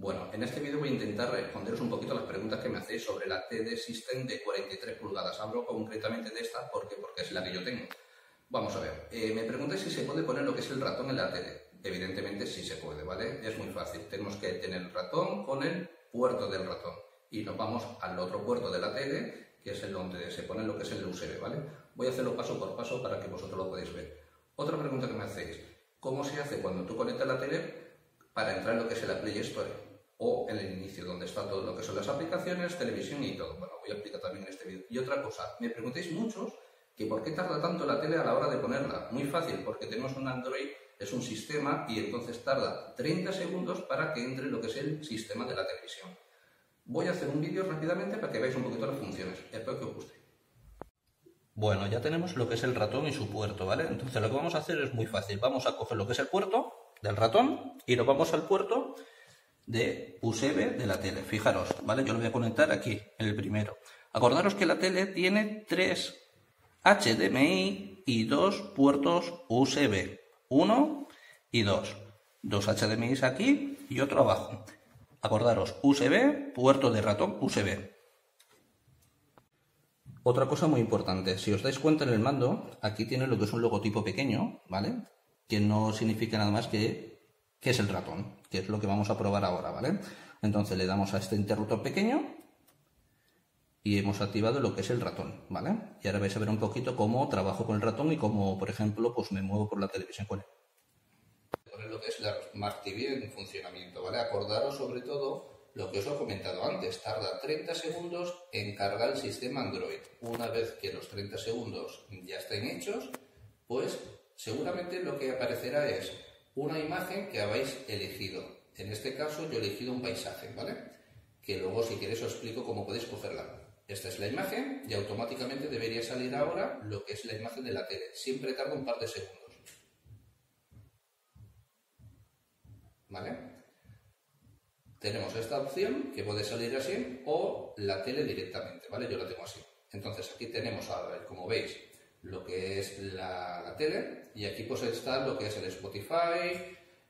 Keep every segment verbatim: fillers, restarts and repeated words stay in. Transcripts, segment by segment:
Bueno, en este vídeo voy a intentar responderos un poquito las preguntas que me hacéis sobre la T D System de cuarenta y tres pulgadas. Hablo concretamente de esta porque, porque es la que yo tengo. Vamos a ver, eh, me preguntáis si se puede poner lo que es el ratón en la T D. Evidentemente sí se puede, ¿vale? Es muy fácil. Tenemos que tener el ratón con el puerto del ratón. Y nos vamos al otro puerto de la T D, que es el donde se pone lo que es el U S B, ¿vale? Voy a hacerlo paso por paso para que vosotros lo podáis ver. Otra pregunta que me hacéis, ¿cómo se hace cuando tú conectas la tele para entrar en lo que es la Play Store? O en el inicio, donde está todo lo que son las aplicaciones, televisión y todo. Bueno, voy a explicar también en este vídeo. Y otra cosa, me preguntáis muchos que por qué tarda tanto la tele a la hora de ponerla. Muy fácil, porque tenemos un Android, es un sistema, y entonces tarda treinta segundos para que entre lo que es el sistema de la televisión. Voy a hacer un vídeo rápidamente para que veáis un poquito las funciones. Espero que os guste. Bueno, ya tenemos lo que es el ratón y su puerto, ¿vale? Entonces lo que vamos a hacer es muy fácil. Vamos a coger lo que es el puerto del ratón y nos vamos al puerto de U S B de la tele. Fijaros, ¿vale? Yo lo voy a conectar aquí, en el primero. Acordaros que la tele tiene tres H D M I y dos puertos U S B. Uno y dos. Dos H D M I aquí y otro abajo. Acordaros, U S B, puerto de ratón U S B. Otra cosa muy importante, si os dais cuenta en el mando, aquí tiene lo que es un logotipo pequeño, ¿vale? Que no significa nada más que, que es el ratón, que es lo que vamos a probar ahora, ¿vale? Entonces le damos a este interruptor pequeño y hemos activado lo que es el ratón, ¿vale? Y ahora vais a ver un poquito cómo trabajo con el ratón y cómo, por ejemplo, pues me muevo por la televisión con él. Lo que es la Smart T V en funcionamiento, ¿vale? Acordaros sobre todo lo que os he comentado antes, tarda treinta segundos en cargar el sistema Android. Una vez que los treinta segundos ya estén hechos, pues seguramente lo que aparecerá es una imagen que habéis elegido. En este caso yo he elegido un paisaje, ¿vale? Que luego si queréis os explico cómo podéis cogerla. Esta es la imagen y automáticamente debería salir ahora lo que es la imagen de la tele. Siempre tarda un par de segundos. ¿Vale? Tenemos esta opción que puede salir así o la tele directamente, ¿vale? Yo la tengo así. Entonces aquí tenemos, a ver, como veis, lo que es la, la tele y aquí pues está lo que es el Spotify,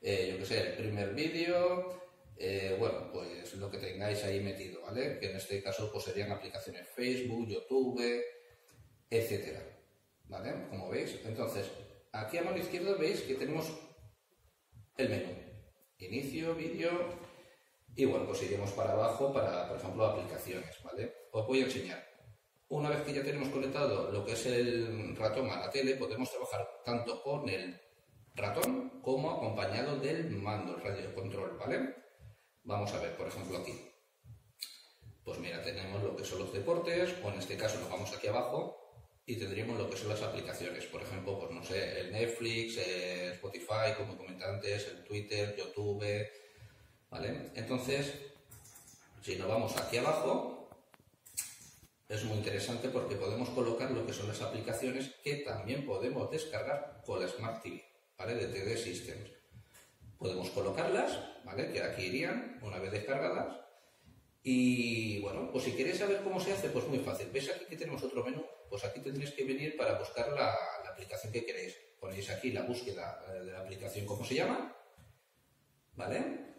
eh, yo que sé, el primer vídeo, eh, bueno, pues lo que tengáis ahí metido, ¿vale? Que en este caso pues serían aplicaciones Facebook, YouTube, etcétera, ¿vale? Como veis, entonces aquí a mano izquierda veis que tenemos el menú. Inicio, vídeo, y bueno, pues iremos para abajo para, por ejemplo, aplicaciones, ¿vale? Os voy a enseñar. Una vez que ya tenemos conectado lo que es el ratón a la tele, podemos trabajar tanto con el ratón como acompañado del mando, el radio control, ¿vale? Vamos a ver, por ejemplo, aquí. Pues mira, tenemos lo que son los deportes, o en este caso nos vamos aquí abajo y tendríamos lo que son las aplicaciones, por ejemplo, pues no sé, el Netflix, el Spotify, como comenté antes, el Twitter, YouTube, ¿vale? Entonces, si nos vamos aquí abajo, es muy interesante porque podemos colocar lo que son las aplicaciones que también podemos descargar con la Smart T V, ¿vale? De T D System. Podemos colocarlas, ¿vale? Que aquí irían una vez descargadas. Y bueno, pues si queréis saber cómo se hace, pues muy fácil. ¿Veis aquí que tenemos otro menú? Pues aquí tendréis que venir para buscar la, la aplicación que queréis. Ponéis aquí la búsqueda de la aplicación, cómo se llama, ¿vale?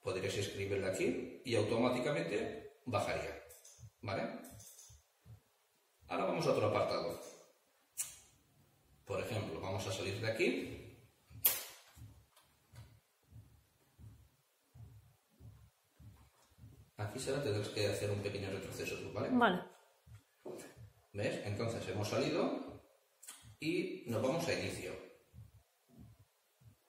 Podréis escribirla aquí y automáticamente bajaría, ¿vale? Ahora vamos a otro apartado. Por ejemplo, vamos a salir de aquí. Aquí, Sara, tendrás que hacer un pequeño retroceso, ¿vale? Vale. ¿Ves? Entonces hemos salido y nos vamos a inicio.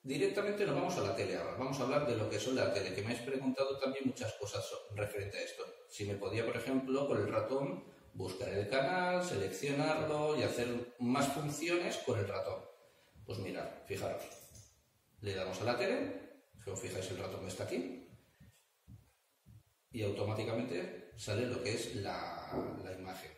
Directamente nos vamos a la tele ahora. Vamos a hablar de lo que son la tele, que me habéis preguntado también muchas cosas referente a esto. Si me podía, por ejemplo, con el ratón buscar el canal, seleccionarlo y hacer más funciones con el ratón. Pues mirad, fijaros. Le damos a la tele. Si os fijáis, el ratón está aquí. Y automáticamente sale lo que es la, la imagen.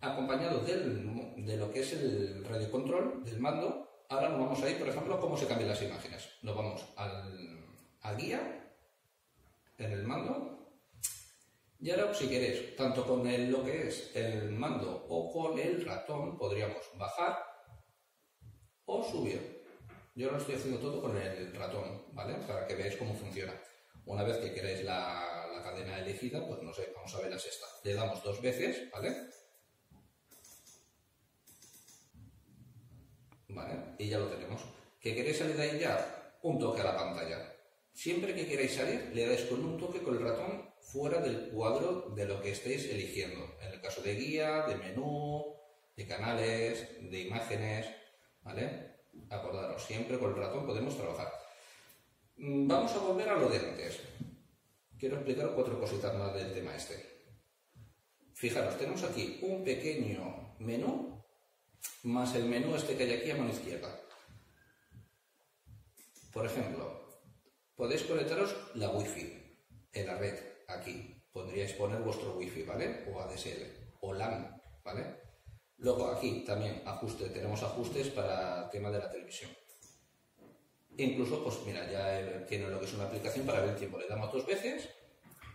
Acompañado del, de lo que es el radio control, del mando, ahora nos vamos a ir, por ejemplo, cómo se cambian las imágenes. Nos vamos al, al guía, en el mando, y ahora, si queréis, tanto con el, lo que es el mando o con el ratón, podríamos bajar o subir. Yo lo estoy haciendo todo con el ratón, ¿vale? Para que veáis cómo funciona. Una vez que queráis la, la cadena elegida, pues no sé, vamos a ver la sexta. Le damos dos veces, ¿vale? Vale, y ya lo tenemos. ¿Que queréis salir de ahí ya? Un toque a la pantalla. Siempre que queráis salir, le dais con un toque con el ratón fuera del cuadro de lo que estéis eligiendo. En el caso de guía, de menú, de canales, de imágenes, ¿vale? Acordaros, siempre con el ratón podemos trabajar. Vamos a volver a lo de antes. Quiero explicar cuatro cositas más del tema este. Fijaros, tenemos aquí un pequeño menú, más el menú este que hay aquí a mano izquierda. Por ejemplo, podéis conectaros la Wi-Fi en la red, aquí. Podríais poner vuestro Wi-Fi, ¿vale? O A D S L, o LAN, ¿vale? Luego aquí también ajustes, tenemos ajustes para el tema de la televisión. Incluso, pues mira, ya tiene lo que es una aplicación para ver el tiempo. Le damos dos veces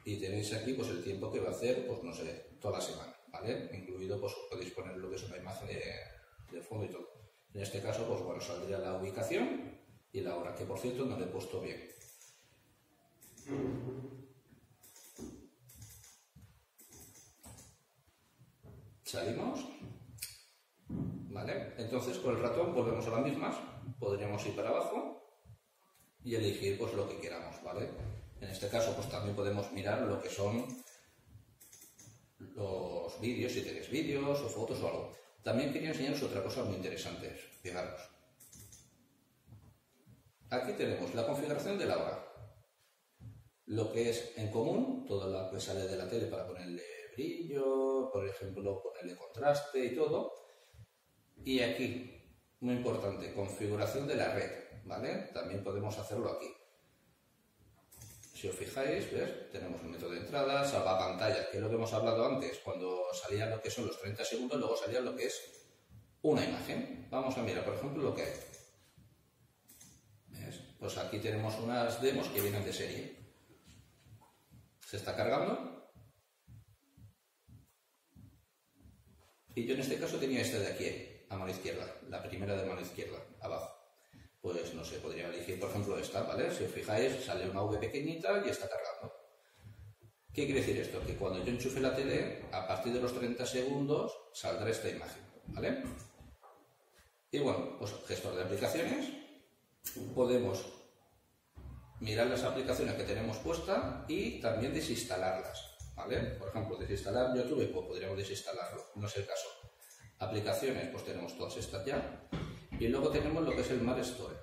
y tenéis aquí pues el tiempo que va a hacer, pues no sé, toda la semana, ¿vale? Incluido, pues podéis poner lo que es una imagen de, de fondo y todo. En este caso, pues bueno, saldría la ubicación y la hora, que por cierto no le he puesto bien. Salimos. Vale, entonces con el ratón volvemos a las mismas. Podríamos ir para abajo y elegir pues lo que queramos, ¿vale? En este caso pues también podemos mirar lo que son los vídeos, si tenéis vídeos o fotos o algo. También quería enseñaros otra cosa muy interesante, fijaros. Aquí tenemos la configuración de la hora. Lo que es en común, todo lo que sale de la tele para ponerle brillo, por ejemplo, ponerle contraste y todo. Y aquí, muy importante, configuración de la red, ¿vale? También podemos hacerlo aquí. Si os fijáis, ¿ves? Tenemos un método de entrada, salvapantallas, que es lo que hemos hablado antes, cuando salían lo que son los treinta segundos, luego salía lo que es una imagen. Vamos a mirar, por ejemplo, lo que hay. ¿Ves? Pues aquí tenemos unas demos que vienen de serie. Se está cargando. Y yo en este caso tenía esta de aquí, a mano izquierda, la primera de mano izquierda, abajo. Pues no sé, podría elegir, por ejemplo, esta, ¿vale? Si os fijáis, sale una V pequeñita y está cargando. ¿Qué quiere decir esto? Que cuando yo enchufe la tele, a partir de los treinta segundos saldrá esta imagen, ¿vale? Y bueno, pues gestor de aplicaciones. Podemos mirar las aplicaciones que tenemos puestas y también desinstalarlas, ¿vale? Por ejemplo, desinstalar YouTube, pues podríamos desinstalarlo, no es el caso. Aplicaciones, pues tenemos todas estas ya. Y luego tenemos lo que es el Play Store.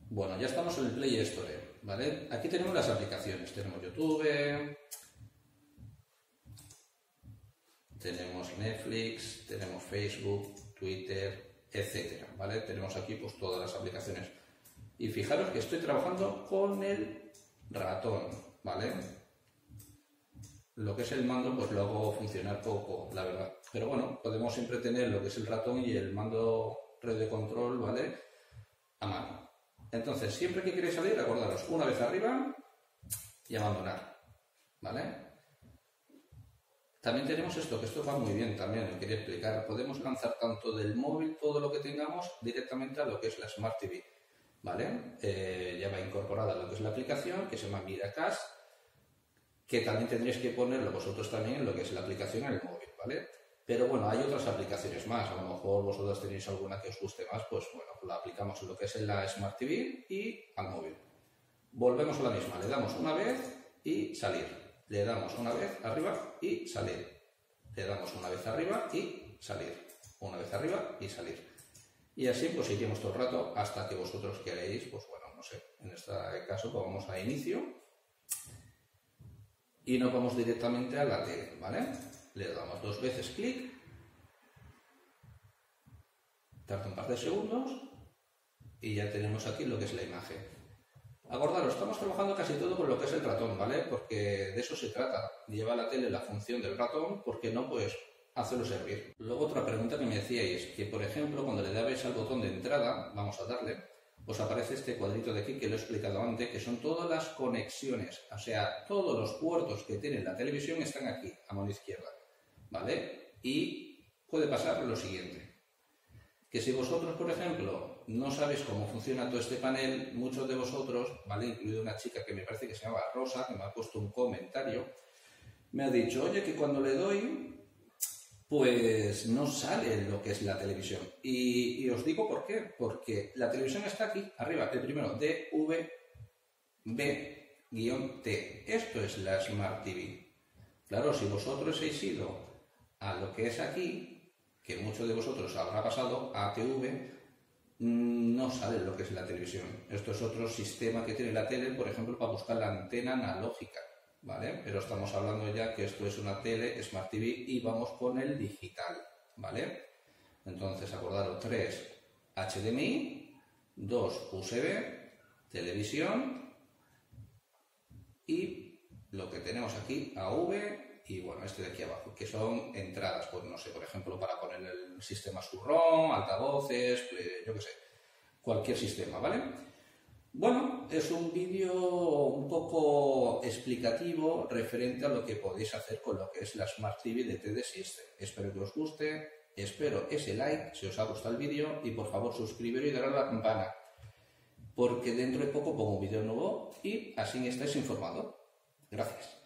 Bueno, ya estamos en el Play Store, ¿vale? Aquí tenemos las aplicaciones. Tenemos YouTube, tenemos Netflix, tenemos Facebook, Twitter, etcétera, ¿vale? Tenemos aquí pues todas las aplicaciones. Y fijaros que estoy trabajando con el ratón, ¿vale? Lo que es el mando, pues lo hago funcionar poco, la verdad. Pero bueno, podemos siempre tener lo que es el ratón y el mando red de control, ¿vale? A mano. Entonces, siempre que queréis salir, acordaros, una vez arriba y abandonar, ¿vale? También tenemos esto, que esto va muy bien también, os quería explicar. Podemos lanzar tanto del móvil todo lo que tengamos directamente a lo que es la Smart T V, ¿vale? Eh, ya va incorporada lo que es la aplicación, que se llama Miracast, que también tendréis que ponerlo vosotros también en lo que es la aplicación en el móvil, ¿vale? Pero bueno, hay otras aplicaciones más, a lo mejor vosotros tenéis alguna que os guste más, pues bueno, la aplicamos en lo que es en la Smart T V y al móvil. Volvemos a la misma, le damos una vez y salir, le damos una vez arriba y salir, le damos una vez arriba y salir, una vez arriba y salir. Y así pues seguimos todo el rato hasta que vosotros queréis, pues bueno, no sé, en este caso pues vamos a inicio. Y nos vamos directamente a la tele, ¿vale? Le damos dos veces clic. Tarda un par de segundos. Y ya tenemos aquí lo que es la imagen. Acordaros, estamos trabajando casi todo con lo que es el ratón, ¿vale? Porque de eso se trata. Lleva la tele la función del ratón, porque no, pues, hacerlo servir. Luego otra pregunta que me decíais, que por ejemplo, cuando le dabais al botón de entrada, vamos a darle, os aparece este cuadrito de aquí que lo he explicado antes, que son todas las conexiones, o sea, todos los puertos que tiene la televisión están aquí, a mano izquierda, ¿vale? Y puede pasar lo siguiente, Que si vosotros, por ejemplo, no sabéis cómo funciona todo este panel, muchos de vosotros, ¿vale? Incluido una chica que me parece que se llama Rosa, que me ha puesto un comentario, me ha dicho, oye, que cuando le doy, pues no sale lo que es la televisión. Y, y os digo por qué. Porque la televisión está aquí, arriba, el primero, D V B T. Esto es la Smart T V. Claro, si vosotros habéis ido a lo que es aquí, que muchos de vosotros habrá pasado, A T V, no sale lo que es la televisión. Esto es otro sistema que tiene la tele, por ejemplo, para buscar la antena analógica, ¿vale? Pero estamos hablando ya que esto es una tele, Smart T V, y vamos con el digital, ¿vale? Entonces, acordaros, tres, H D M I, dos, U S B, televisión, y lo que tenemos aquí, A V, y bueno, este de aquí abajo, que son entradas, pues no sé, por ejemplo, para poner el sistema surround, altavoces, yo qué sé, cualquier sistema, ¿vale? Bueno, es un vídeo un poco explicativo referente a lo que podéis hacer con lo que es la Smart T V de T D System. Espero que os guste, espero ese like si os ha gustado el vídeo y por favor suscribiros y darle a la campana, porque dentro de poco pongo un vídeo nuevo y así estáis informados. Gracias.